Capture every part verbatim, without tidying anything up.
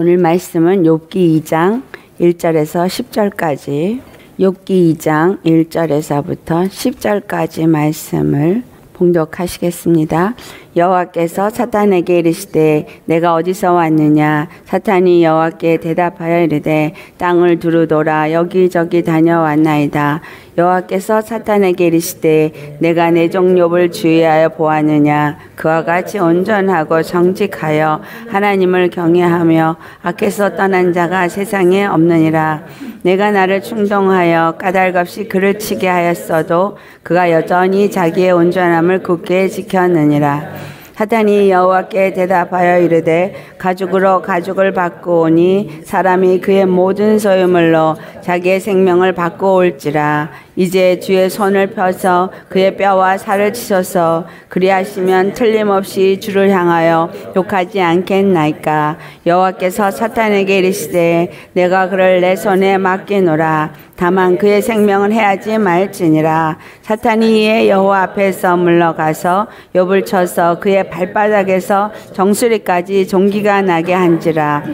오늘 말씀은 욥기 이 장 일 절에서 십 절까지, 욥기 이 장 일 절에서부터 십 절까지 말씀을 봉독하시겠습니다. 여호와께서 사탄에게 이르시되 내가 어디서 왔느냐? 사탄이 여호와께 대답하여 이르되 땅을 두루돌아 여기저기 다녀왔나이다. 여호와께서 사탄에게 이르시되 내가 내 종 욥을 주의하여 보았느냐? 그와 같이 온전하고 정직하여 하나님을 경외하며 악에서 떠난 자가 세상에 없느니라. 내가 나를 충동하여 까닭없이 그를 치게 하였어도 그가 여전히 자기의 온전함을 굳게 지켰느니라. 사탄이 여호와께 대답하여 이르되 가죽으로 가죽을 바꾸오니 사람이 그의 모든 소유물로 자기의 생명을 바꾸올지라. 이제 주의 손을 펴서 그의 뼈와 살을 치소서. 그리하시면 틀림없이 주를 향하여 욕하지 않겠나이까. 여호와께서 사탄에게 이르시되 내가 그를 내 손에 맡기노라. 다만 그의 생명을 해하지 말지니라. 사탄이 이에 여호와 앞에서 물러가서 욥을 쳐서 그의 발바닥에서 정수리까지 종기가 나게 한지라.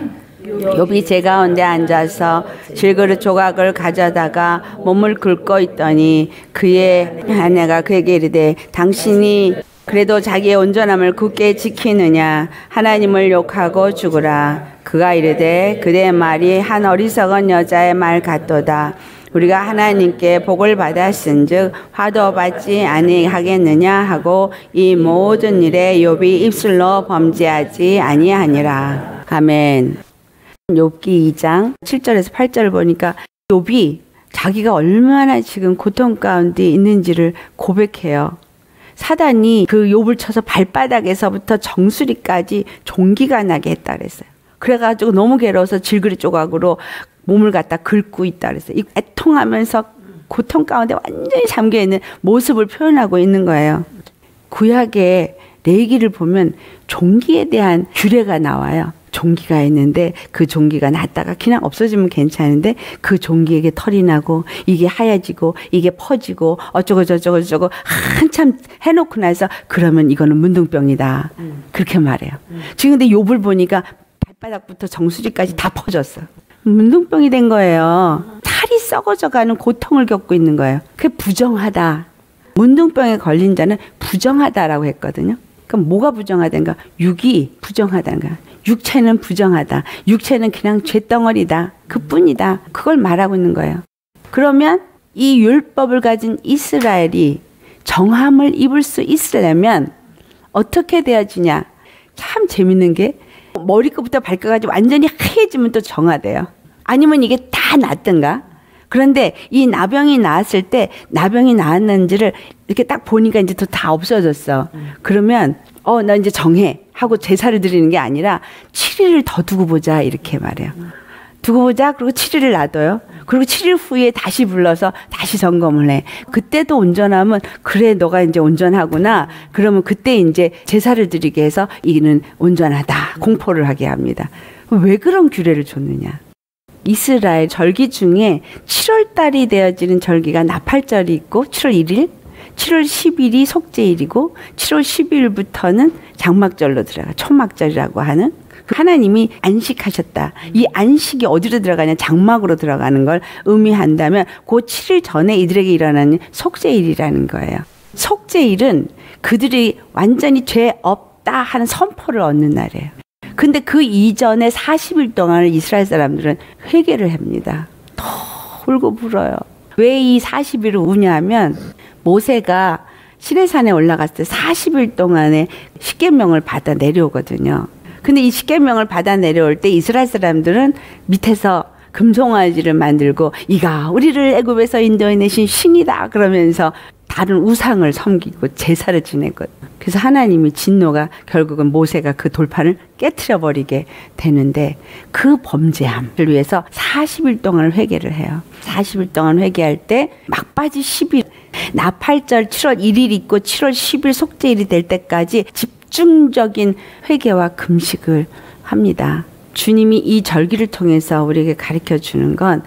욥이 제 가운데 앉아서 질그릇 조각을 가져다가 몸을 긁고 있더니 그의 아내가 그에게 이르되 당신이 그래도 자기의 온전함을 굳게 지키느냐? 하나님을 욕하고 죽으라. 그가 이르되 그대의 말이 한 어리석은 여자의 말 같도다. 우리가 하나님께 복을 받았은즉 화도 받지 아니하겠느냐 하고 이 모든 일에 욥이 입술로 범죄하지 아니하니라. 아멘. 욥기 이 장 칠 절에서 팔 절을 보니까 욥이 자기가 얼마나 지금 고통 가운데 있는지를 고백해요. 사단이 그 욥을 쳐서 발바닥에서부터 정수리까지 종기가 나게 했다 그랬어요. 그래가지고 너무 괴로워서 질그릇 조각으로 몸을 갖다 긁고 있다 그랬어요. 애통하면서 고통 가운데 완전히 잠겨있는 모습을 표현하고 있는 거예요. 구약의 레위기를 보면 종기에 대한 규례가 나와요. 종기가 있는데 그 종기가 났다가 그냥 없어지면 괜찮은데 그 종기에게 털이 나고 이게 하얘지고 이게 퍼지고 어쩌고 저쩌고 저쩌고 한참 해놓고 나서 그러면 이거는 문둥병이다. 음. 그렇게 말해요. 음. 지금 근데 욥을 보니까 발바닥부터 정수리까지 음. 다 퍼졌어. 문둥병이 된 거예요. 음. 살이 썩어져가는 고통을 겪고 있는 거예요. 그게 부정하다. 문둥병에 걸린 자는 부정하다라고 했거든요. 그럼 뭐가 부정하다는가? 육이 부정하다는가? 육체는 부정하다. 육체는 그냥 죄덩어리다. 그뿐이다. 그걸 말하고 있는 거예요. 그러면 이 율법을 가진 이스라엘이 정함을 입을 수 있으려면 어떻게 되어지냐? 참 재밌는 게 머리끝부터 발끝까지 완전히 하얘지면 또 정화돼요. 아니면 이게 다 낫든가. 그런데 이 나병이 나았을 때 나병이 나았는지를 이렇게 딱 보니까 이제 또 다 없어졌어. 그러면 어, 나 이제 정해 하고 제사를 드리는 게 아니라 칠 일을 더 두고 보자 이렇게 말해요. 두고 보자. 그리고 칠 일을 놔둬요. 그리고 칠 일 후에 다시 불러서 다시 점검을 해. 그때도 온전하면 그래 너가 이제 온전하구나. 그러면 그때 이제 제사를 드리게 해서 이는 온전하다 공포를 하게 합니다. 왜 그런 규례를 줬느냐? 이스라엘 절기 중에 칠월 달이 되어지는 절기가 나팔절이 있고 칠월 일 일, 칠월 십 일이 속죄일이고 칠월 십이 일부터는 장막절로 들어가 초막절이라고 하는 하나님이 안식하셨다. 이 안식이 어디로 들어가냐? 장막으로 들어가는 걸 의미한다면 그 칠 일 전에 이들에게 일어나는 속죄일이라는 거예요. 속죄일은 그들이 완전히 죄 없다 하는 선포를 얻는 날이에요. 근데 그 이전에 사십 일 동안을 이스라엘 사람들은 회개를 합니다. 더 울고 불어요. 왜 이 사십 일을 우냐 하면 모세가 시내산에 올라갔을 때 사십 일 동안에 십계명을 받아 내려오거든요. 근데 이 십계명을 받아 내려올 때 이스라엘 사람들은 밑에서 금송아지를 만들고 이가 우리를 애굽에서 인도해내신 신이다 그러면서 다른 우상을 섬기고 제사를 지냈거든요. 그래서 하나님이 진노가 결국은 모세가 그 돌판을 깨트려버리게 되는데 그 범죄함을 위해서 사십 일 동안 회개를 해요. 사십 일 동안 회개할 때 막바지 십 일, 나팔절 칠월 일 일 있고 칠월 십 일 속죄일이 될 때까지 집중적인 회개와 금식을 합니다. 주님이 이 절기를 통해서 우리에게 가르쳐주는 건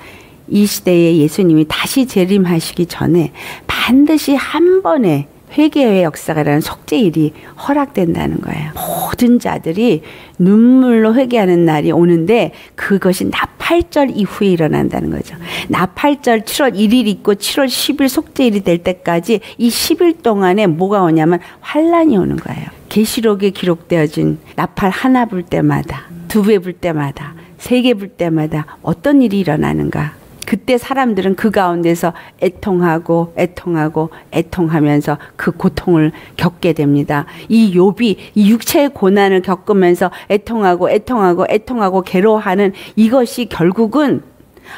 이 시대에 예수님이 다시 재림하시기 전에 반드시 한 번에 회개의 역사라는 속죄일이 허락된다는 거예요. 모든 자들이 눈물로 회개하는 날이 오는데 그것이 나팔절 이후에 일어난다는 거죠. 나팔절 칠월 일일 있고 칠월 십일 속죄일이 될 때까지 이 십 일 동안에 뭐가 오냐면 환란이 오는 거예요. 계시록에 기록되어진 나팔 하나 불 때마다, 두 개 불 때마다, 세 개 불 때마다 어떤 일이 일어나는가. 그때 사람들은 그 가운데서 애통하고 애통하고 애통하면서 그 고통을 겪게 됩니다. 이 욥이 이 육체의 고난을 겪으면서 애통하고 애통하고 애통하고 괴로워하는 이것이 결국은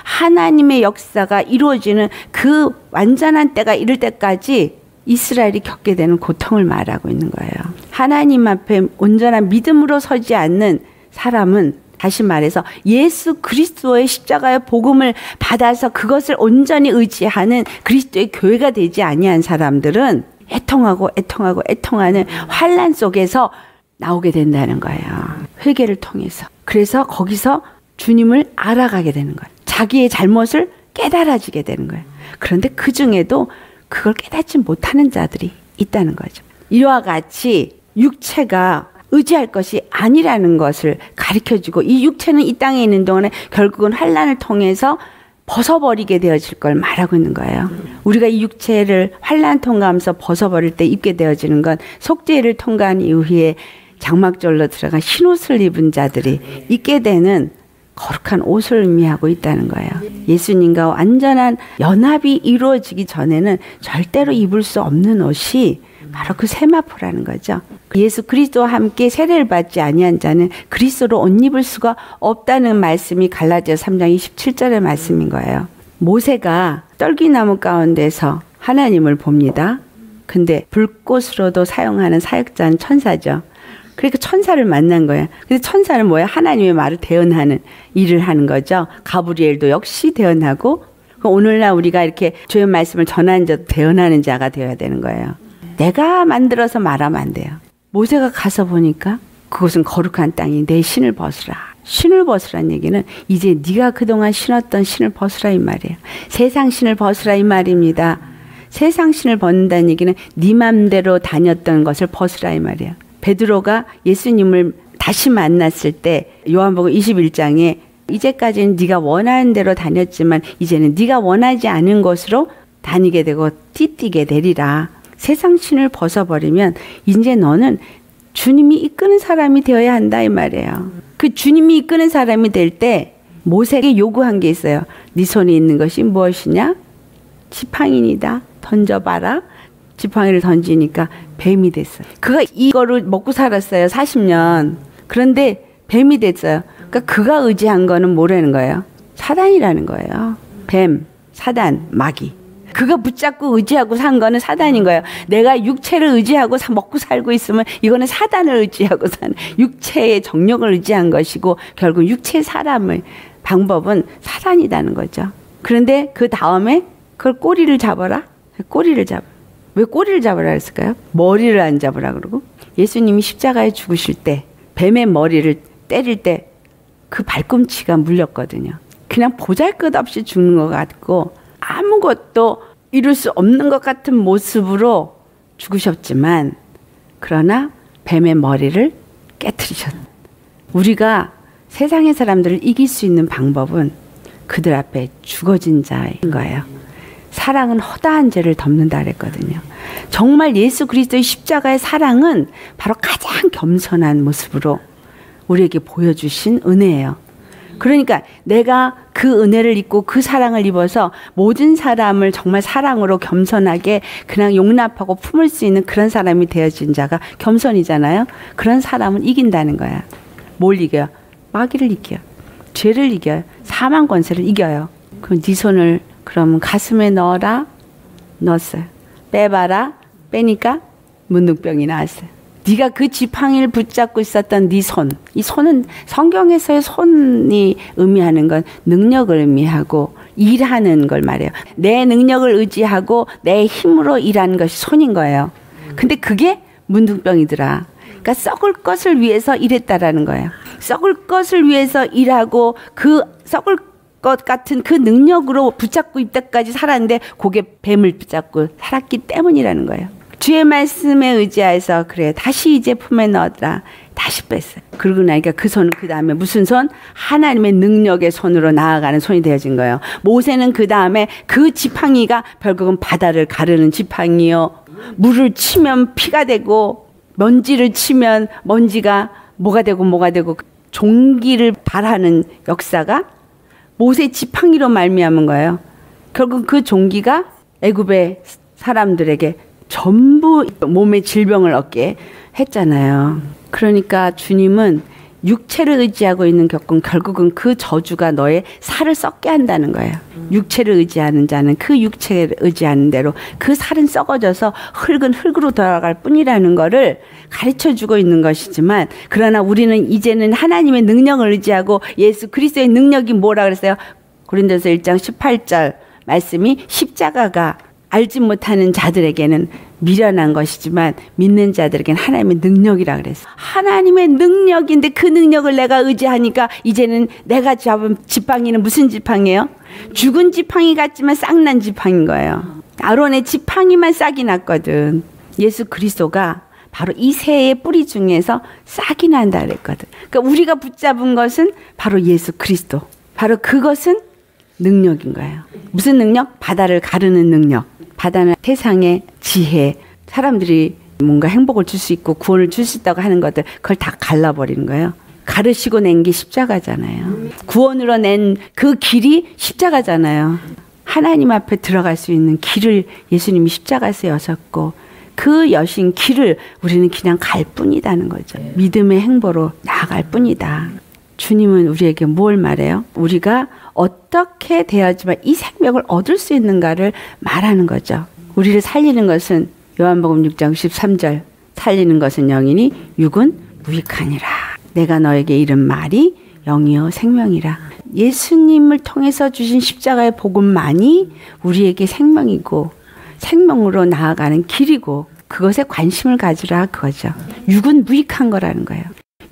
하나님의 역사가 이루어지는 그 완전한 때가 이를 때까지 이스라엘이 겪게 되는 고통을 말하고 있는 거예요. 하나님 앞에 온전한 믿음으로 서지 않는 사람은 다시 말해서 예수 그리스도의 십자가의 복음을 받아서 그것을 온전히 의지하는 그리스도의 교회가 되지 아니한 사람들은 애통하고 애통하고 애통하는 환란 속에서 나오게 된다는 거예요. 회개를 통해서. 그래서 거기서 주님을 알아가게 되는 거예요. 자기의 잘못을 깨달아지게 되는 거예요. 그런데 그 중에도 그걸 깨닫지 못하는 자들이 있다는 거죠. 이와 같이 육체가 의지할 것이 아니라는 것을 가르쳐주고 이 육체는 이 땅에 있는 동안에 결국은 환란을 통해서 벗어버리게 되어질 걸 말하고 있는 거예요. 우리가 이 육체를 환란 통과하면서 벗어버릴 때 입게 되어지는 건 속죄를 통과한 이후에 장막절로 들어간 흰옷을 입은 자들이 입게 되는 거룩한 옷을 의미하고 있다는 거예요. 예수님과 완전한 연합이 이루어지기 전에는 절대로 입을 수 없는 옷이 바로 그 세마포라는 거죠. 예수 그리스도와 함께 세례를 받지 아니한 자는 그리스도로 옷 입을 수가 없다는 말씀이 갈라디아 삼장 이십칠절의 말씀인 거예요. 모세가 떨기나무 가운데서 하나님을 봅니다. 근데 불꽃으로도 사용하는 사역자는 천사죠. 그러니까 천사를 만난 거예요. 근데 천사는 뭐예요? 하나님의 말을 대언하는 일을 하는 거죠. 가브리엘도 역시 대언하고, 오늘날 우리가 이렇게 주의 말씀을 전하는 자도 대언하는 자가 되어야 되는 거예요. 내가 만들어서 말하면 안 돼요. 모세가 가서 보니까 그것은 거룩한 땅이 내 신을 벗으라. 신을 벗으라는 얘기는 이제 네가 그동안 신었던 신을 벗으라 이 말이에요. 세상 신을 벗으라 이 말입니다. 세상 신을 벗는다는 얘기는 네 맘대로 다녔던 것을 벗으라 이 말이에요. 베드로가 예수님을 다시 만났을 때 요한복음 이십일장에 이제까지는 네가 원하는 대로 다녔지만 이제는 네가 원하지 않은 것으로 다니게 되고 띠띠게 되리라. 세상 신을 벗어버리면 이제 너는 주님이 이끄는 사람이 되어야 한다 이 말이에요. 그 주님이 이끄는 사람이 될 때 모세에게 요구한 게 있어요. 네 손에 있는 것이 무엇이냐? 지팡이니다. 던져봐라. 지팡이를 던지니까 뱀이 됐어요. 그가 이거를 먹고 살았어요. 사십 년. 그런데 뱀이 됐어요. 그러니까 그가 의지한 거는 뭐라는 거예요? 사단이라는 거예요. 뱀, 사단, 마귀. 그가 붙잡고 의지하고 산 거는 사단인 거예요. 내가 육체를 의지하고 사, 먹고 살고 있으면 이거는 사단을 의지하고 사는 육체의 정욕을 의지한 것이고 결국 육체 사람의 방법은 사단이라는 거죠. 그런데 그 다음에 그걸 꼬리를 잡아라. 꼬리를 잡아. 왜 꼬리를 잡으라 했을까요? 머리를 안 잡으라 그러고. 예수님이 십자가에 죽으실 때 뱀의 머리를 때릴 때 그 발꿈치가 물렸거든요. 그냥 보잘것없이 죽는 것 같고 아무것도 이룰 수 없는 것 같은 모습으로 죽으셨지만 그러나 뱀의 머리를 깨트리셨다. 우리가 세상의 사람들을 이길 수 있는 방법은 그들 앞에 죽어진 자인 거예요. 사랑은 허다한 죄를 덮는다 그랬거든요. 정말 예수 그리스도의 십자가의 사랑은 바로 가장 겸손한 모습으로 우리에게 보여주신 은혜예요. 그러니까 내가 그 은혜를 입고 그 사랑을 입어서 모든 사람을 정말 사랑으로 겸손하게 그냥 용납하고 품을 수 있는 그런 사람이 되어진 자가 겸손이잖아요. 그런 사람은 이긴다는 거야. 뭘 이겨요? 마귀를 이겨요. 죄를 이겨요. 사망 권세를 이겨요. 그럼 네 손을 그럼 가슴에 넣어라. 넣었어요. 빼봐라. 빼니까 문둥병이 나왔어요. 네가 그 지팡이를 붙잡고 있었던 네 손. 이 손은 성경에서의 손이 의미하는 건 능력을 의미하고 일하는 걸 말해요. 내 능력을 의지하고 내 힘으로 일하는 것이 손인 거예요. 근데 그게 문둥병이더라. 그러니까 썩을 것을 위해서 일했다라는 거예요. 썩을 것을 위해서 일하고 그 썩을 것 같은 그 능력으로 붙잡고 이때까지 살았는데 그게 뱀을 붙잡고 살았기 때문이라는 거예요. 주의 말씀에 의지해서 그래 다시 이제 품에 넣어라. 다시 뺐어요. 그러고 나니까 그 손은 그 다음에 무슨 손? 하나님의 능력의 손으로 나아가는 손이 되어진 거예요. 모세는 그 다음에 그 지팡이가 결국은 바다를 가르는 지팡이요. 물을 치면 피가 되고 먼지를 치면 먼지가 뭐가 되고 뭐가 되고 종기를 발하는 역사가 모세 지팡이로 말미암은 거예요. 결국 그 종기가 애굽의 사람들에게 전부 몸의 질병을 얻게 했잖아요. 그러니까 주님은 육체를 의지하고 있는 겪은 결국은 그 저주가 너의 살을 썩게 한다는 거예요. 육체를 의지하는 자는 그 육체를 의지하는 대로 그 살은 썩어져서 흙은 흙으로 돌아갈 뿐이라는 거를 가르쳐주고 있는 것이지만, 그러나 우리는 이제는 하나님의 능력을 의지하고 예수 그리스도의 능력이 뭐라 그랬어요? 고린도서 일 장 십팔 절 말씀이 십자가가 알지 못하는 자들에게는 미련한 것이지만 믿는 자들에게는 하나님의 능력이라 그랬어. 하나님의 능력인데 그 능력을 내가 의지하니까 이제는 내가 잡은 지팡이는 무슨 지팡이에요? 죽은 지팡이 같지만 싹난 지팡인 거예요. 아론의 지팡이만 싹이 났거든. 예수 그리스도가 바로 이 새의 뿌리 중에서 싹이 난다 그랬거든. 그러니까 우리가 붙잡은 것은 바로 예수 그리스도. 바로 그것은 능력인 거예요. 무슨 능력? 바다를 가르는 능력. 바다는 세상의 지혜, 사람들이 뭔가 행복을 줄 수 있고 구원을 줄 수 있다고 하는 것들, 그걸 다 갈라버리는 거예요. 가르시고 낸 게 십자가잖아요. 구원으로 낸 그 길이 십자가잖아요. 하나님 앞에 들어갈 수 있는 길을 예수님이 십자가에서 여셨고 그 여신 길을 우리는 그냥 갈 뿐이다는 거죠. 믿음의 행보로 나아갈 뿐이다. 주님은 우리에게 뭘 말해요? 우리가 어떻게 되어야지만 이 생명을 얻을 수 있는가를 말하는 거죠. 우리를 살리는 것은 요한복음 육 장 십삼 절, 살리는 것은 영이니 육은 무익하니라. 내가 너에게 이른 말이 영이요 생명이라. 예수님을 통해서 주신 십자가의 복음만이 우리에게 생명이고 생명으로 나아가는 길이고 그것에 관심을 가지라 그거죠. 육은 무익한 거라는 거예요.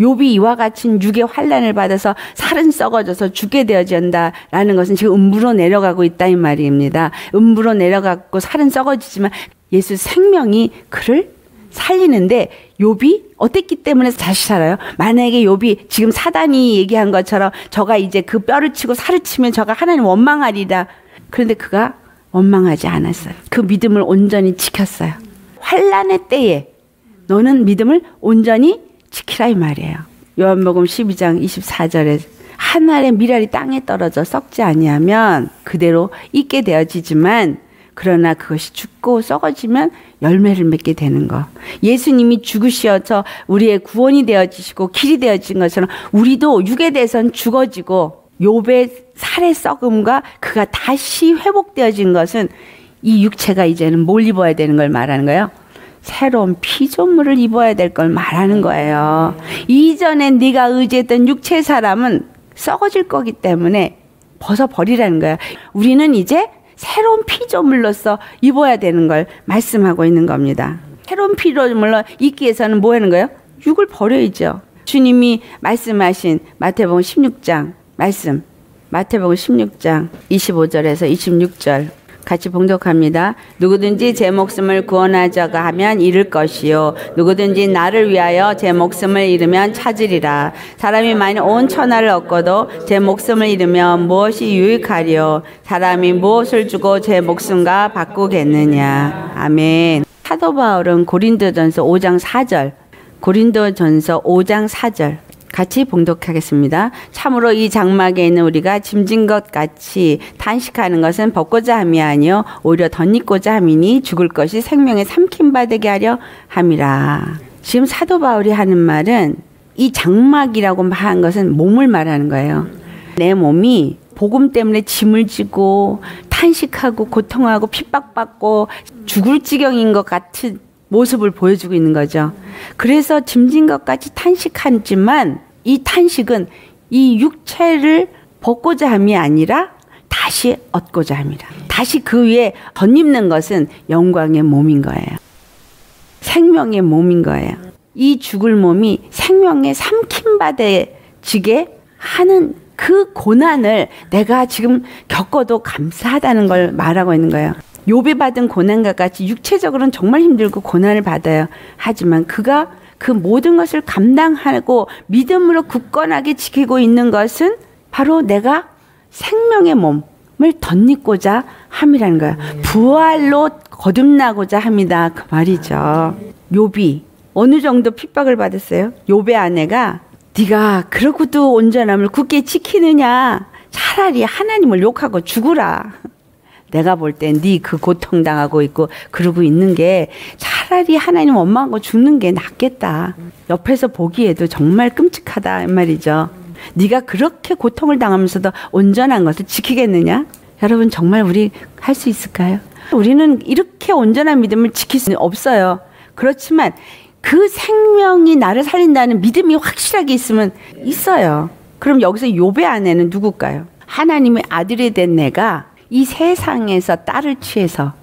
욥이 이와 같이 육의 환란을 받아서 살은 썩어져서 죽게 되어진다라는 것은 지금 음부로 내려가고 있다 이 말입니다. 음부로 내려갔고 살은 썩어지지만 예수 생명이 그를 살리는데 욥이 어땠기 때문에 다시 살아요? 만약에 욥이 지금 사단이 얘기한 것처럼 저가 이제 그 뼈를 치고 살을 치면 저가 하나님 원망하리라. 그런데 그가 원망하지 않았어요. 그 믿음을 온전히 지켰어요. 환란의 때에 너는 믿음을 온전히 지키라 이 말이에요. 요한복음 십이 장 이십사 절에 한 알의 밀알이 땅에 떨어져 썩지 아니하면 그대로 있게 되어지지만 그러나 그것이 죽고 썩어지면 열매를 맺게 되는 거. 예수님이 죽으시어서 우리의 구원이 되어지시고 길이 되어진 것처럼 우리도 육에 대해서는 죽어지고 욥의 살의 썩음과 그가 다시 회복되어진 것은 이 육체가 이제는 뭘 입어야 되는 걸 말하는 거예요. 새로운 피조물을 입어야 될 걸 말하는 거예요. 이전에 네가 의지했던 육체의 사람은 썩어질 거기 때문에 벗어버리라는 거예요. 우리는 이제 새로운 피조물로서 입어야 되는 걸 말씀하고 있는 겁니다. 새로운 피조물로 입기 위해서는 뭐 하는 거예요? 육을 버려야죠. 주님이 말씀하신 마태복음 십육 장 말씀, 마태복음 십육 장 이십오 절에서 이십육 절 같이 봉독합니다. 누구든지 제 목숨을 구원하자고 하면 잃을 것이요 누구든지 나를 위하여 제 목숨을 잃으면 찾으리라. 사람이 만일 온 천하를 얻고도 제 목숨을 잃으면 무엇이 유익하리요. 사람이 무엇을 주고 제 목숨과 바꾸겠느냐. 아멘. 사도 바울은 고린도전서 오 장 사 절, 고린도전서 오 장 사 절 같이 봉독하겠습니다. 참으로 이 장막에 있는 우리가 짐진 것 같이 탄식하는 것은 벗고자 함이 아니요 오히려 덧입고자 함이니 죽을 것이 생명에 삼킨 바 되게 하려 함이라. 지금 사도 바울이 하는 말은 이 장막이라고 말한 것은 몸을 말하는 거예요. 내 몸이 복음 때문에 짐을 지고 탄식하고 고통하고 핍박받고 죽을 지경인 것 같은 모습을 보여주고 있는 거죠. 그래서 짐진 것 같이 탄식하지만 이 탄식은 이 육체를 벗고자 함이 아니라 다시 얻고자 합니다. 다시 그 위에 덧입는 것은 영광의 몸인 거예요. 생명의 몸인 거예요. 이 죽을 몸이 생명에 삼킨 바 되지게 하는 그 고난을 내가 지금 겪어도 감사하다는 걸 말하고 있는 거예요. 욥이 받은 고난과 같이 육체적으로는 정말 힘들고 고난을 받아요. 하지만 그가 그 모든 것을 감당하고 믿음으로 굳건하게 지키고 있는 것은 바로 내가 생명의 몸을 덧입고자 함이라는 거야. 부활로 거듭나고자 합니다. 그 말이죠. 욥이 어느 정도 핍박을 받았어요? 욥의 아내가 네가 그러고도 온전함을 굳게 지키느냐, 차라리 하나님을 욕하고 죽으라. 내가 볼 땐 네 그 고통당하고 있고 그러고 있는 게 차라리 하나님 원망하고 죽는 게 낫겠다. 옆에서 보기에도 정말 끔찍하다 이 말이죠. 네가 그렇게 고통을 당하면서도 온전한 것을 지키겠느냐? 여러분 정말 우리 할 수 있을까요? 우리는 이렇게 온전한 믿음을 지킬 수는 없어요. 그렇지만 그 생명이 나를 살린다는 믿음이 확실하게 있으면 있어요. 그럼 여기서 욥의 아내는 누굴까요? 하나님의 아들이 된 내가 이 세상에서 딸을 취해서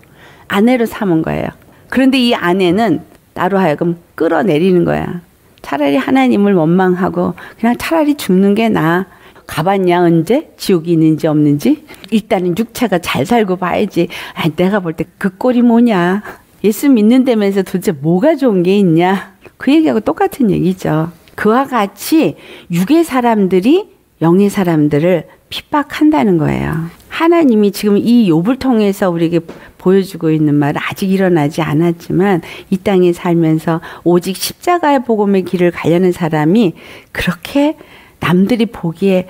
아내로 삼은 거예요. 그런데 이 아내는 나로 하여금 끌어내리는 거야. 차라리 하나님을 원망하고 그냥 차라리 죽는 게 나아. 가봤냐 언제? 지옥이 있는지 없는지? 일단은 육체가 잘 살고 봐야지. 아니, 내가 볼 때 그 꼴이 뭐냐. 예수 믿는다면서 도대체 뭐가 좋은 게 있냐. 그 얘기하고 똑같은 얘기죠. 그와 같이 육의 사람들이 영의 사람들을 핍박한다는 거예요. 하나님이 지금 이 욥을 통해서 우리에게 보여주고 있는 말은 아직 일어나지 않았지만 이 땅에 살면서 오직 십자가의 복음의 길을 가려는 사람이 그렇게 남들이 보기에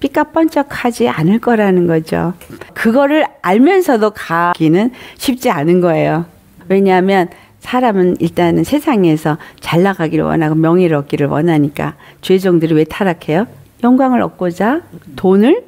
삐까뻔쩍하지 않을 거라는 거죠. 그거를 알면서도 가기는 쉽지 않은 거예요. 왜냐하면 사람은 일단은 세상에서 잘 나가기를 원하고 명예를 얻기를 원하니까. 죄종들이 왜 타락해요? 영광을 얻고자, 돈을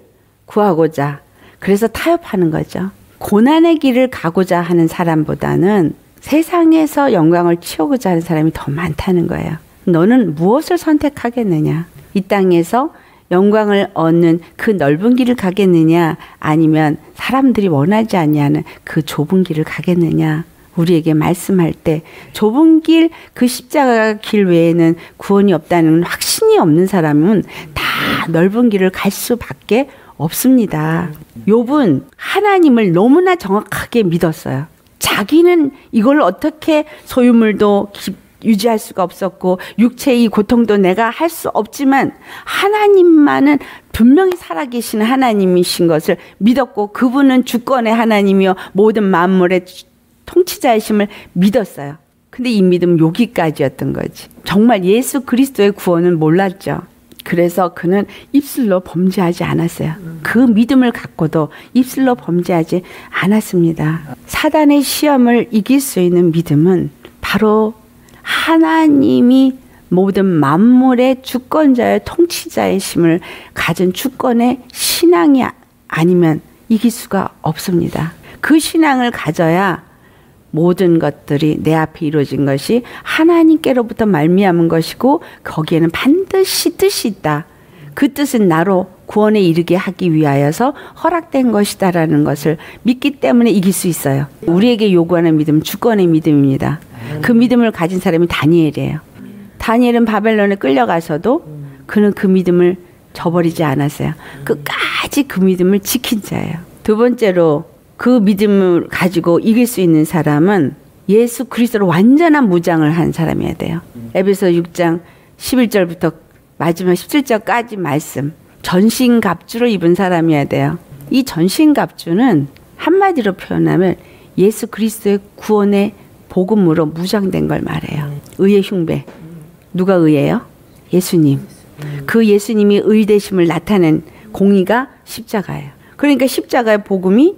구하고자, 그래서 타협하는 거죠. 고난의 길을 가고자 하는 사람보다는 세상에서 영광을 치우고자 하는 사람이 더 많다는 거예요. 너는 무엇을 선택하겠느냐? 이 땅에서 영광을 얻는 그 넓은 길을 가겠느냐? 아니면 사람들이 원하지 않냐는 그 좁은 길을 가겠느냐? 우리에게 말씀할 때 좁은 길, 그 십자가 길 외에는 구원이 없다는 확신이 없는 사람은 다 넓은 길을 갈 수밖에 없습니다. 욥은 하나님을 너무나 정확하게 믿었어요. 자기는 이걸 어떻게 소유물도 유지할 수가 없었고 육체의 고통도 내가 할 수 없지만 하나님만은 분명히 살아계신 하나님이신 것을 믿었고 그분은 주권의 하나님이요 모든 만물의 통치자이심을 믿었어요. 근데 이 믿음 여기까지였던 거지. 정말 예수 그리스도의 구원은 몰랐죠. 그래서 그는 입술로 범죄하지 않았어요. 그 믿음을 갖고도 입술로 범죄하지 않았습니다. 사단의 시험을 이길 수 있는 믿음은 바로 하나님이 모든 만물의 주권자의 통치자이심을 가진 주권의 신앙이 아니면 이길 수가 없습니다. 그 신앙을 가져야 모든 것들이 내 앞에 이루어진 것이 하나님께로부터 말미암은 것이고 거기에는 반드시 뜻이 있다. 그 뜻은 나로 구원에 이르게 하기 위하여서 허락된 것이다라는 것을 믿기 때문에 이길 수 있어요. 우리에게 요구하는 믿음, 주권의 믿음입니다. 그 믿음을 가진 사람이 다니엘이에요. 다니엘은 바벨론에 끌려가서도 그는 그 믿음을 저버리지 않았어요. 끝까지 그 믿음을 지킨 자예요. 두 번째로 그 믿음을 가지고 이길 수 있는 사람은 예수 그리스도로 완전한 무장을 한 사람이어야 돼요. 에베소 육 장 십일 절부터 마지막 십칠 절까지 말씀. 전신갑주를 입은 사람이어야 돼요. 이 전신갑주는 한마디로 표현하면 예수 그리스도의 구원의 복음으로 무장된 걸 말해요. 의의 흉배. 누가 의예요? 예수님. 그 예수님이 의되심을 나타낸 공의가 십자가예요. 그러니까 십자가의 복음이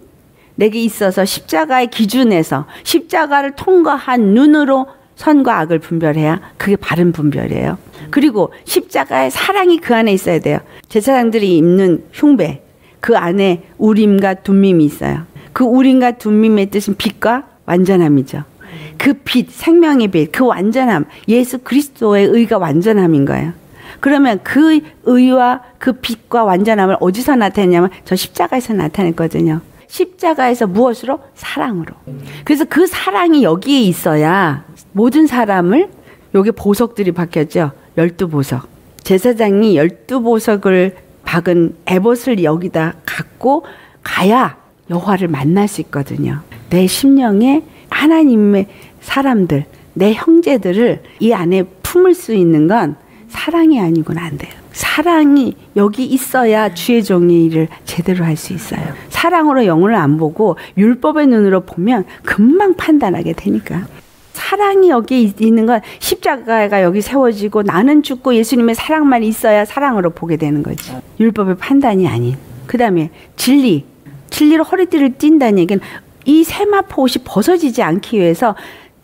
내게 있어서 십자가의 기준에서 십자가를 통과한 눈으로 선과 악을 분별해야 그게 바른 분별이에요. 그리고 십자가의 사랑이 그 안에 있어야 돼요. 제사장들이 입는 흉배, 그 안에 우림과 둠밈이 있어요. 그 우림과 둠밈의 뜻은 빛과 완전함이죠. 그 빛, 생명의 빛, 그 완전함, 예수 그리스도의 의가 완전함인 거예요. 그러면 그 의와 그 빛과 완전함을 어디서 나타냈냐면 저 십자가에서 나타냈거든요. 십자가에서 무엇으로? 사랑으로. 그래서 그 사랑이 여기에 있어야 모든 사람을, 여기 보석들이 박혔죠. 열두 보석. 제사장이 열두 보석을 박은 에봇을 여기다 갖고 가야 여호와를 만날 수 있거든요. 내 심령에 하나님의 사람들, 내 형제들을 이 안에 품을 수 있는 건 사랑이 아니고는 안 돼요. 사랑이 여기 있어야 주의 종의 일을 제대로 할 수 있어요. 사랑으로 영혼을 안 보고 율법의 눈으로 보면 금방 판단하게 되니까. 사랑이 여기 있는 건 십자가가 여기 세워지고 나는 죽고 예수님의 사랑만 있어야 사랑으로 보게 되는 거지. 율법의 판단이 아닌. 그 다음에 진리. 진리로 허리띠를 띈다는 얘기는 이 세마포 옷이 벗어지지 않기 위해서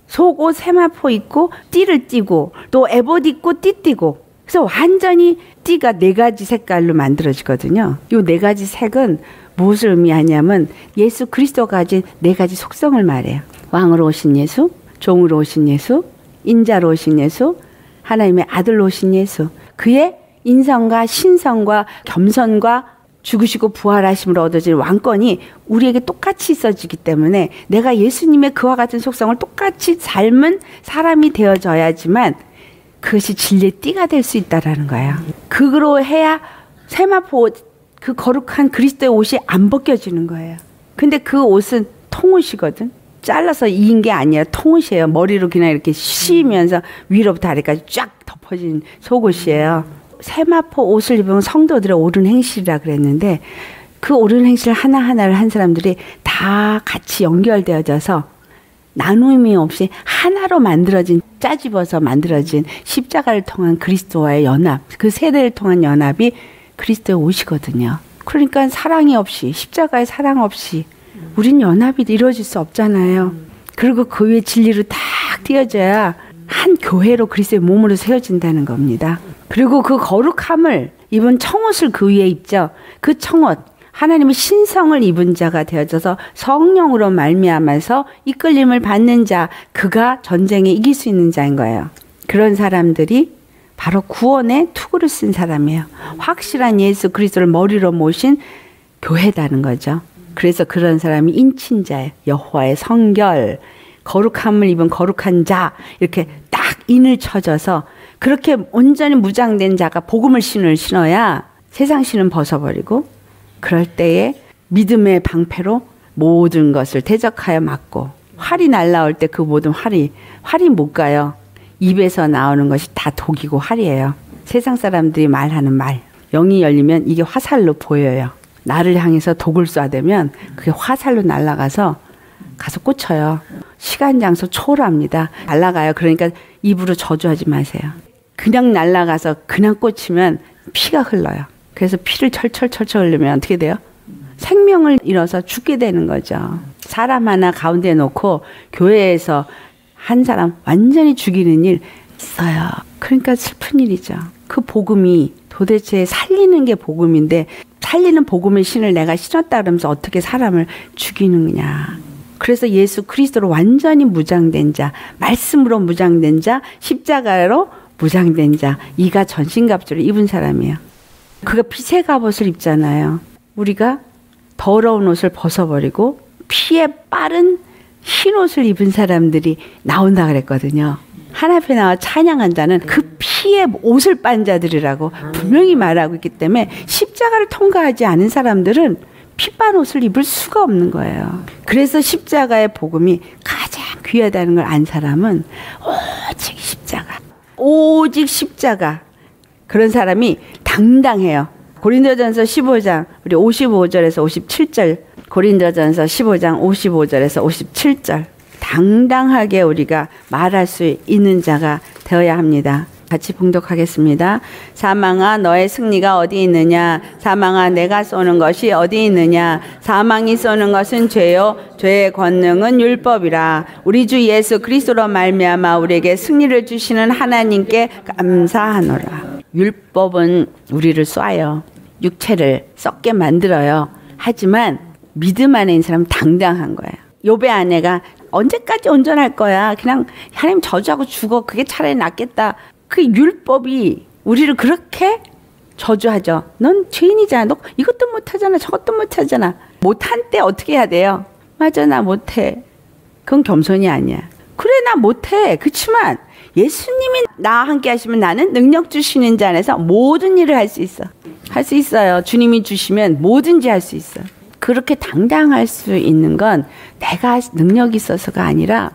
속옷 세마포 입고 띠를 띠고 또 에봇 입고 띠 띠고 그래서 완전히 띠가 네 가지 색깔로 만들어지거든요. 이 네 가지 색은 무엇을 의미하냐면 예수 그리스도가 가진 네 가지 속성을 말해요. 왕으로 오신 예수, 종으로 오신 예수, 인자로 오신 예수, 하나님의 아들로 오신 예수. 그의 인성과 신성과 겸손과 죽으시고 부활하심으로 얻어진 왕권이 우리에게 똑같이 있어지기 때문에 내가 예수님의 그와 같은 속성을 똑같이 삶은 사람이 되어져야지만 그것이 진리의 띠가 될 수 있다라는 거야. 그거로 해야 세마포 그 거룩한 그리스도의 옷이 안 벗겨지는 거예요. 근데 그 옷은 통옷이거든. 잘라서 이인 게 아니라 통옷이에요. 머리로 그냥 이렇게 쉬면서 위로부터 아래까지 쫙 덮어진 속옷이에요. 세마포 옷을 입으면 성도들의 옳은 행실이라 그랬는데 그 옳은 행실 하나하나를 한 사람들이 다 같이 연결되어져서 나눔이 없이 하나로 만들어진, 짜집어서 만들어진 십자가를 통한 그리스도와의 연합, 그 세대를 통한 연합이 그리스도의 옷이거든요. 그러니까 사랑이 없이, 십자가의 사랑 없이 우린 연합이 이루어질 수 없잖아요. 그리고 그 위에 진리로 딱 띄어져야 한 교회로 그리스도의 몸으로 세워진다는 겁니다. 그리고 그 거룩함을 입은 청옷을 그 위에 입죠. 그 청옷, 하나님의 신성을 입은 자가 되어져서 성령으로 말미암아서 이끌림을 받는 자, 그가 전쟁에 이길 수 있는 자인 거예요. 그런 사람들이 바로 구원의 투구를 쓴 사람이에요. 확실한 예수 그리스도를 머리로 모신 교회다는 거죠. 그래서 그런 사람이 인친자예요. 여호와의 성결, 거룩함을 입은 거룩한 자, 이렇게 딱 인을 쳐져서 그렇게 온전히 무장된 자가 복음을 신을 신어야 세상 신은 벗어버리고 그럴 때에 믿음의 방패로 모든 것을 대적하여 막고 활이 날라올 때 그 모든 활이 활이 못 가요. 입에서 나오는 것이 다 독이고 활이에요. 세상 사람들이 말하는 말, 영이 열리면 이게 화살로 보여요. 나를 향해서 독을 쏴대면 그게 화살로 날아가서 가서 꽂혀요. 시간, 장소 초월합니다. 날아가요. 그러니까 입으로 저주하지 마세요. 그냥 날아가서 그냥 꽂히면 피가 흘러요. 그래서 피를 철철철철 흘리면 어떻게 돼요? 생명을 잃어서 죽게 되는 거죠. 사람 하나 가운데 놓고 교회에서 한 사람 완전히 죽이는 일 있어요. 그러니까 슬픈 일이죠. 그 복음이 도대체 살리는 게 복음인데 살리는 복음의 신을 내가 신었다 그러면서 어떻게 사람을 죽이느냐. 그래서 예수 그리스도로 완전히 무장된 자, 말씀으로 무장된 자, 십자가로 무장된 자, 이가 전신갑주를 입은 사람이에요. 그가 빛의 갑옷을 입잖아요. 우리가 더러운 옷을 벗어버리고 피에 빠른 흰 옷을 입은 사람들이 나온다 그랬거든요. 하나님 앞에 나와 찬양한 자는 그 피에 옷을 빤 자들이라고 분명히 말하고 있기 때문에 십자가를 통과하지 않은 사람들은 핏반 옷을 입을 수가 없는 거예요. 그래서 십자가의 복음이 가장 귀하다는 걸 안 사람은 오직 십자가, 오직 십자가. 그런 사람이 당당해요. 고린도전서 십오 장 우리 오십오 절에서 오십칠 절, 고린도전서 십오 장 오십오 절에서 오십칠 절. 당당하게 우리가 말할 수 있는 자가 되어야 합니다. 같이 봉독하겠습니다. 사망아 너의 승리가 어디 있느냐. 사망아 내가 쏘는 것이 어디 있느냐. 사망이 쏘는 것은 죄요 죄의 권능은 율법이라. 우리 주 예수 그리스도로 말미암아 우리에게 승리를 주시는 하나님께 감사하노라. 율법은 우리를 쏴요. 육체를 썩게 만들어요. 하지만 믿음 안에 있는 사람은 당당한 거예요. 욥의 아내가 언제까지 온전할 거야. 그냥 하나님 저주하고 죽어. 그게 차라리 낫겠다. 그 율법이 우리를 그렇게 저주하죠. 넌 죄인이잖아. 너 이것도 못하잖아. 저것도 못하잖아. 못한 때 어떻게 해야 돼요? 맞아, 나 못해. 그건 겸손이 아니야. 그래, 나 못해. 그렇지만 예수님이 나와 함께 하시면 나는 능력 주시는 자 안에서 모든 일을 할 수 있어. 할 수 있어요. 주님이 주시면 뭐든지 할 수 있어. 그렇게 당당할 수 있는 건 내가 능력이 있어서가 아니라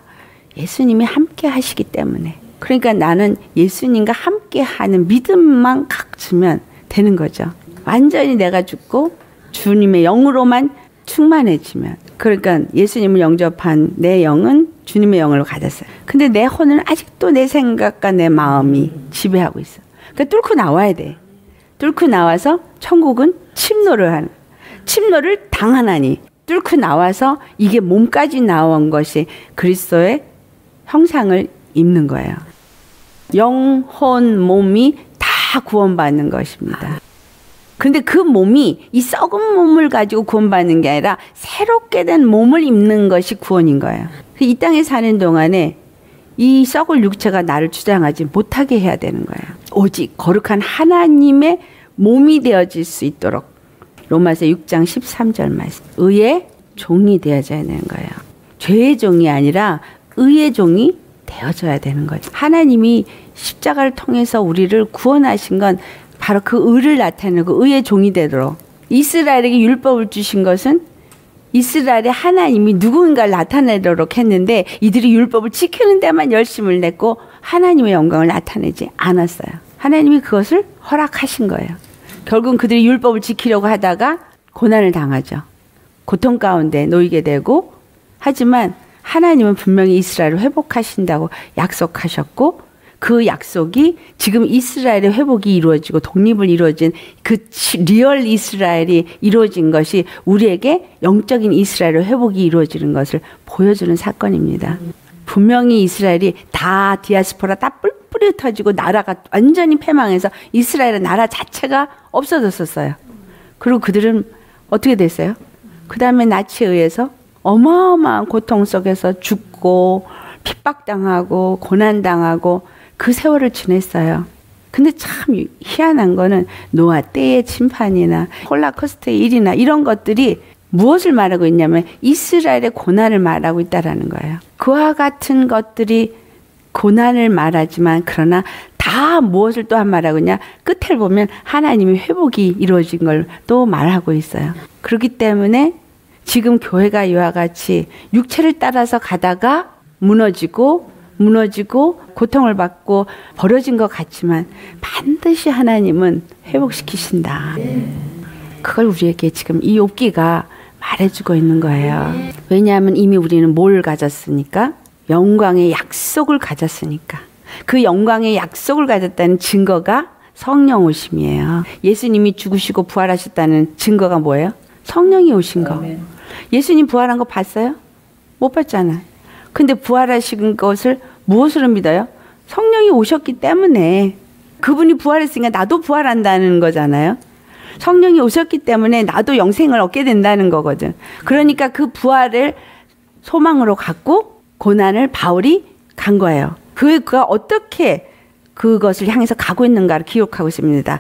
예수님이 함께 하시기 때문에, 그러니까 나는 예수님과 함께 하는 믿음만 갖추면 되는 거죠. 완전히 내가 죽고 주님의 영으로만 충만해지면, 그러니까 예수님을 영접한 내 영은 주님의 영으로 가졌어요. 근데 내 혼은 아직도 내 생각과 내 마음이 지배하고 있어. 그러니까 뚫고 나와야 돼. 뚫고 나와서 천국은 침노를 하는, 침노를 당하나니, 뚫고 나와서 이게 몸까지 나온 것이 그리스도의 형상을 입는 거예요. 영, 혼, 몸이 다 구원받는 것입니다. 근데 그 몸이 이 썩은 몸을 가지고 구원받는 게 아니라 새롭게 된 몸을 입는 것이 구원인 거예요. 이 땅에 사는 동안에 이 썩을 육체가 나를 주장하지 못하게 해야 되는 거예요. 오직 거룩한 하나님의 몸이 되어질 수 있도록 로마서 육 장 십삼 절 말씀, 의의 종이 되어져야 되는 거예요. 죄의 종이 아니라 의의 종이 되어져야 되는 거죠. 하나님이 십자가를 통해서 우리를 구원하신 건 바로 그 의를 나타내고 의의 종이 되도록, 이스라엘에게 율법을 주신 것은 이스라엘의 하나님이 누군가를 나타내도록 했는데 이들이 율법을 지키는 데만 열심을 냈고 하나님의 영광을 나타내지 않았어요. 하나님이 그것을 허락하신 거예요. 결국은 그들이 율법을 지키려고 하다가 고난을 당하죠. 고통 가운데 놓이게 되고, 하지만 하나님은 분명히 이스라엘을 회복하신다고 약속하셨고, 그 약속이 지금 이스라엘의 회복이 이루어지고 독립을 이루어진 그 리얼 이스라엘이 이루어진 것이 우리에게 영적인 이스라엘의 회복이 이루어지는 것을 보여주는 사건입니다. 분명히 이스라엘이 다 디아스포라 다 뿔뿔이 터지고 나라가 완전히 패망해서 이스라엘의 나라 자체가 없어졌었어요. 그리고 그들은 어떻게 됐어요? 그 다음에 나치에 의해서 어마어마한 고통 속에서 죽고 핍박당하고 고난당하고 그 세월을 지냈어요. 근데 참 희한한 거는 노아 때의 심판이나 홀로코스트의 일이나 이런 것들이 무엇을 말하고 있냐면 이스라엘의 고난을 말하고 있다라는 거예요. 그와 같은 것들이 고난을 말하지만, 그러나 다 무엇을 또한 말하고 있냐, 끝을 보면 하나님이 회복이 이루어진 걸 또 말하고 있어요. 그렇기 때문에 지금 교회가 이와 같이 육체를 따라서 가다가 무너지고 무너지고 고통을 받고 버려진 것 같지만 반드시 하나님은 회복시키신다. 그걸 우리에게 지금 이 욥기가 말해주고 있는 거예요. 왜냐하면 이미 우리는 뭘 가졌으니까? 영광의 약속을 가졌으니까. 그 영광의 약속을 가졌다는 증거가 성령 오심이에요. 예수님이 죽으시고 부활하셨다는 증거가 뭐예요? 성령이 오신 거. 예수님 부활한 거 봤어요? 못 봤잖아. 근데 부활하신 것을 무엇으로 믿어요? 성령이 오셨기 때문에. 그분이 부활했으니까 나도 부활한다는 거잖아요. 성령이 오셨기 때문에 나도 영생을 얻게 된다는 거거든. 그러니까 그 부활을 소망으로 갖고 고난을 바울이 간 거예요. 그가 어떻게 그것을 향해서 가고 있는가를 기록하고 있습니다.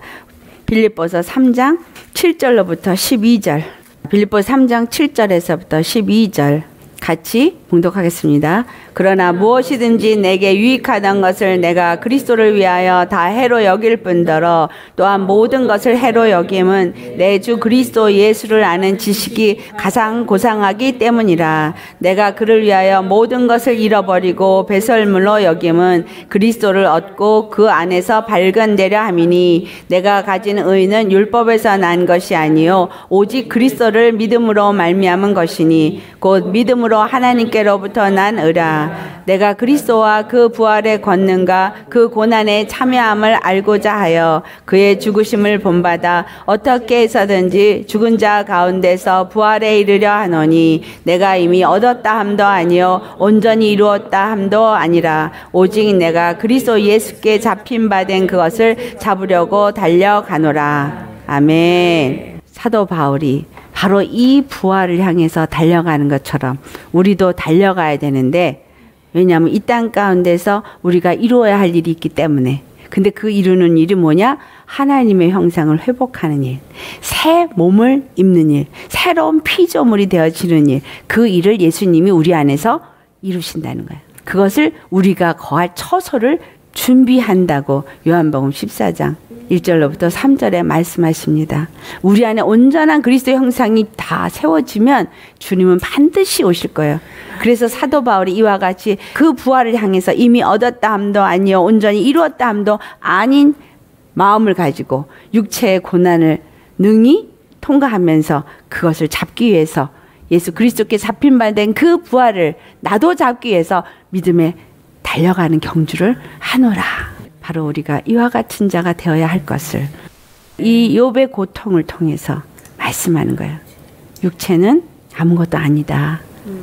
빌립보서 삼 장 칠 절로부터 십이 절, 빌립보서 삼 장 칠 절에서부터 십이 절 같이 봉독하겠습니다. 그러나 무엇이든지 내게 유익하던 것을 내가 그리스도를 위하여 다 해로 여길 뿐더러 또한 모든 것을 해로 여김은 내 주 그리스도 예수를 아는 지식이 가장 고상하기 때문이라. 내가 그를 위하여 모든 것을 잃어버리고 배설물로 여김은 그리스도를 얻고 그 안에서 발견되려 함이니, 내가 가진 의는 율법에서 난 것이 아니요 오직 그리스도를 믿음으로 말미암은 것이니 곧 믿음으로 하나님께로부터 난 의라. 내가 그리스도와 그 부활의 권능과 그 고난의 참여함을 알고자 하여 그의 죽으심을 본받아 어떻게 해서든지 죽은 자 가운데서 부활에 이르려 하노니, 내가 이미 얻었다 함도 아니요 온전히 이루었다 함도 아니라 오직 내가 그리스도 예수께 잡힌 바 된 그것을 잡으려고 달려가노라. 아멘. 사도 바울이 바로 이 부활을 향해서 달려가는 것처럼 우리도 달려가야 되는데, 왜냐하면 이 땅 가운데서 우리가 이루어야 할 일이 있기 때문에. 근데 그 이루는 일이 뭐냐? 하나님의 형상을 회복하는 일, 새 몸을 입는 일, 새로운 피조물이 되어지는 일, 그 일을 예수님이 우리 안에서 이루신다는 거예요. 그것을 우리가 거할 처소를 준비한다고 요한복음 십사 장 일 절로부터 삼 절에 말씀하십니다. 우리 안에 온전한 그리스도의 형상이 다 세워지면 주님은 반드시 오실 거예요. 그래서 사도 바울이 이와 같이 그 부활을 향해서 이미 얻었다 함도 아니요 온전히 이루었다 함도 아닌 마음을 가지고 육체의 고난을 능히 통과하면서 그것을 잡기 위해서 예수 그리스도께 잡힌 바 된 그 부활을 나도 잡기 위해서 믿음에 달려가는 경주를 하노라. 바로 우리가 이와 같은 자가 되어야 할 것을 이 욥의 고통을 통해서 말씀하는 거예요. 육체는 아무것도 아니다.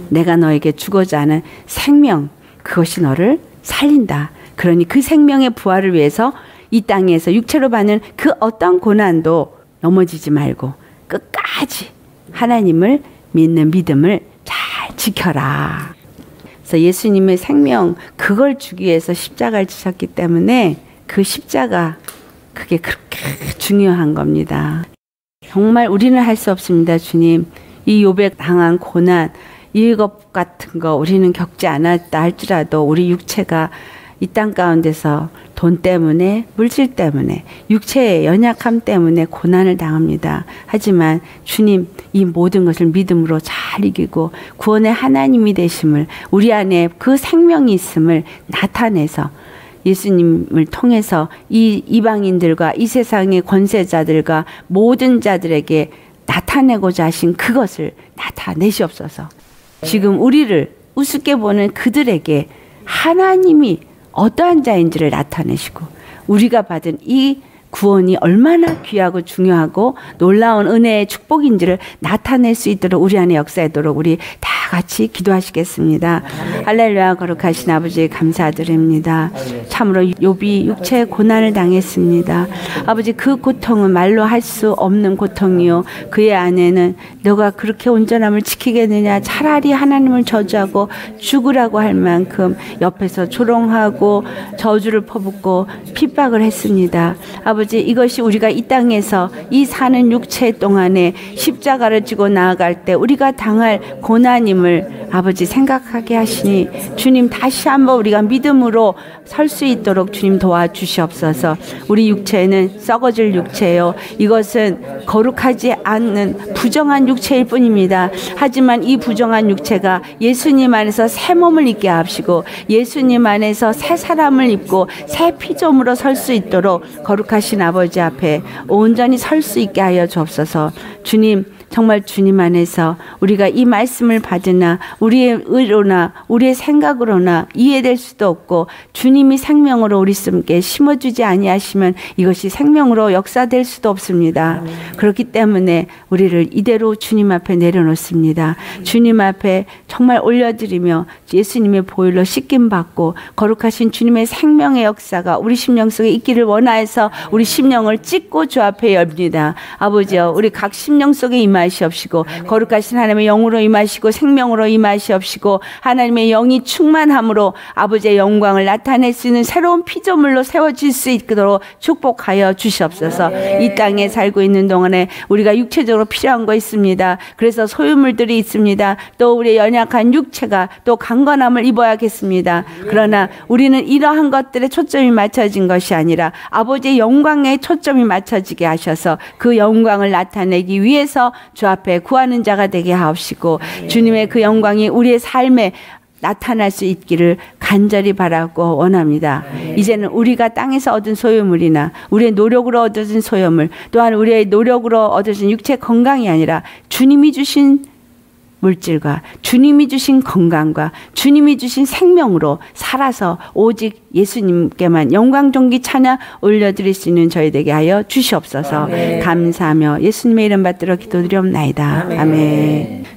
내가 너에게 주고자 하는 생명, 그것이 너를 살린다. 그러니 그 생명의 부활을 위해서 이 땅에서 육체로 받는 그 어떤 고난도 넘어지지 말고 끝까지 하나님을 믿는 믿음을 잘 지켜라. 그래서 예수님의 생명, 그걸 주기 위해서 십자가를 지셨기 때문에 그 십자가, 그게 그렇게 중요한 겁니다. 정말 우리는 할 수 없습니다. 주님, 이 욥에 당한 고난, 이것 같은 거 우리는 겪지 않았다 할지라도 우리 육체가 이 땅 가운데서 돈 때문에, 물질 때문에, 육체의 연약함 때문에 고난을 당합니다. 하지만 주님, 이 모든 것을 믿음으로 잘 이기고 구원의 하나님이 되심을, 우리 안에 그 생명이 있음을 나타내서 예수님을 통해서 이 이방인들과 이 세상의 권세자들과 모든 자들에게 나타내고자 하신 그것을 나타내시옵소서. 지금 우리를 우습게 보는 그들에게 하나님이 어떠한 자인지를 나타내시고 우리가 받은 이 구원이 얼마나 귀하고 중요하고 놀라운 은혜의 축복인지를 나타낼 수 있도록 우리 안에 역사하도록 우리 다 같이 기도하시겠습니다. 할렐루야. 거룩하신 아버지, 감사드립니다. 참으로 욥이 육체의 고난을 당했습니다. 아버지, 그 고통은 말로 할 수 없는 고통이요, 그의 아내는 너가 그렇게 온전함을 지키겠느냐, 차라리 하나님을 저주하고 죽으라고 할 만큼 옆에서 조롱하고 저주를 퍼붓고 핍박을 했습니다. 아버지, 이것이 우리가 이 땅에서 이 사는 육체 동안에 십자가를 지고 나아갈 때 우리가 당할 고난임을 아버지 생각하게 하시니, 주님, 다시 한번 우리가 믿음으로 설 수 있도록 주님 도와주시옵소서. 우리 육체는 썩어질 육체요, 이것은 거룩하지 않는 부정한 육체일 뿐입니다. 하지만 이 부정한 육체가 예수님 안에서 새 몸을 입게 하시고 예수님 안에서 새 사람을 입고 새 피조물로 설 수 있도록 거룩하게 하신 아버지 앞에 온전히 설 수 있게 하여 주옵소서. 주님, 정말 주님 안에서 우리가 이 말씀을 받으나 우리의 의로나 우리의 생각으로나 이해될 수도 없고, 주님이 생명으로 우리 삶에 심어주지 아니하시면 이것이 생명으로 역사될 수도 없습니다. 그렇기 때문에 우리를 이대로 주님 앞에 내려놓습니다. 주님 앞에 정말 올려드리며 예수님의 보혈로 씻김 받고 거룩하신 주님의 생명의 역사가 우리 심령 속에 있기를 원하여서 우리 심령을 찢고 주 앞에 엽니다. 아버지여, 우리 각 심령 속에 임하 임하시옵시고 거룩하신 하나님의 영으로 임하시고 생명으로 임하시옵시고 하나님의 영이 충만함으로 아버지의 영광을 나타낼 수 있는 새로운 피조물로 세워질 수 있도록 축복하여 주시옵소서. 이 땅에 살고 있는 동안에 우리가 육체적으로 필요한 거 있습니다. 그래서 소유물들이 있습니다. 또 우리의 연약한 육체가 또 강건함을 입어야겠습니다. 그러나 우리는 이러한 것들에 초점이 맞춰진 것이 아니라 아버지의 영광에 초점이 맞춰지게 하셔서 그 영광을 나타내기 위해서 주 앞에 구하는 자가 되게 하옵시고, 주님의 그 영광이 우리의 삶에 나타날 수 있기를 간절히 바라고 원합니다. 이제는 우리가 땅에서 얻은 소유물이나 우리의 노력으로 얻어진 소유물, 또한 우리의 노력으로 얻어진 육체 건강이 아니라 주님이 주신 물질과 주님이 주신 건강과 주님이 주신 생명으로 살아서 오직 예수님께만 영광 존귀 찬양 올려드릴 수 있는 저희 되게 하여 주시옵소서. 아멘. 감사하며 예수님의 이름 받들어 기도드리옵나이다. 아멘, 아멘.